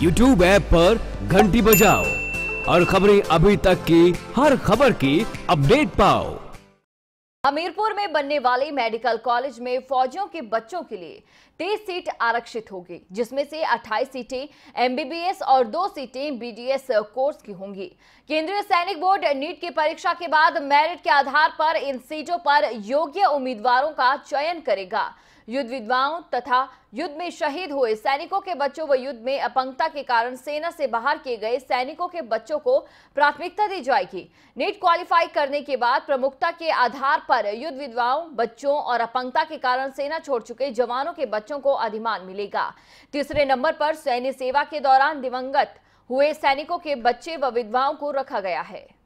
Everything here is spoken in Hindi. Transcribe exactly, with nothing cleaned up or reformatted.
यूट्यूब ऐप पर घंटी बजाओ और खबरें अभी तक की हर खबर की अपडेट पाओ। अमीरपुर में बनने वाले मेडिकल कॉलेज में फौजियों के बच्चों के लिए तेईस सीट आरक्षित होगी, जिसमें से अट्ठाईस सीटें एम बी बी एस और दो सीटें बी डी एस कोर्स की होंगी। केंद्रीय सैनिक बोर्ड नीट की परीक्षा के बाद मेरिट के आधार पर इन सीटों पर योग्य उम्मीदवारों का चयन करेगा। युद्ध विधवाओं तथा युद्ध में शहीद हुए सैनिकों के बच्चों व युद्ध में अपंगता के कारण सेना से बाहर किए गए सैनिकों के बच्चों को प्राथमिकता दी जाएगी। नीट क्वालिफाई करने के बाद प्रमुखता के आधार पर युद्ध विधवाओं, बच्चों और अपंगता के कारण सेना छोड़ चुके जवानों के बच्चों को अधिमान मिलेगा। तीसरे नंबर पर सैन्य सेवा के दौरान दिवंगत हुए सैनिकों के बच्चे व विधवाओं को रखा गया है।